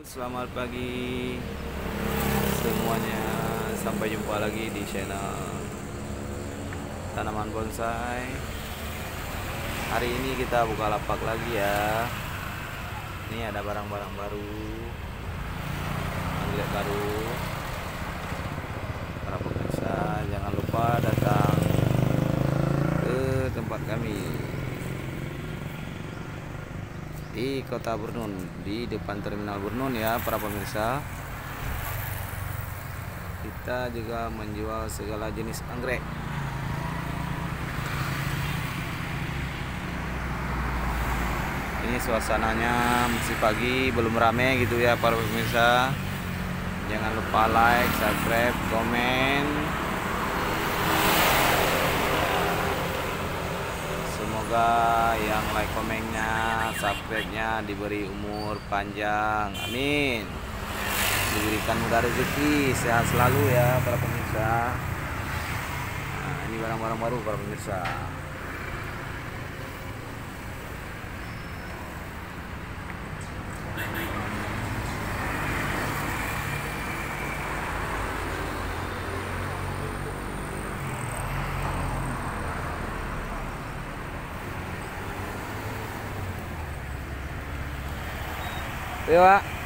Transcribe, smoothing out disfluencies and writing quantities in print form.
Selamat pagi semuanya, sampai jumpa lagi di channel Tanaman Bonsai. Hari ini kita buka lapak lagi ya. Ini ada barang-barang baru, outlet baru. Para pemirsa jangan lupa datang ke tempat kami di kota Burnun, di depan terminal Burnun ya para pemirsa. Kita juga menjual segala jenis anggrek. Ini suasananya masih pagi, belum rame gitu ya para pemirsa. Jangan lupa like, subscribe, komen. Semoga yang like, komennya, subscribe-nya diberi umur panjang, amin. Diberikan mudah rezeki, sehat selalu ya para pemirsa. Nah, ini barang-barang baru para pemirsa. Iya, Pak.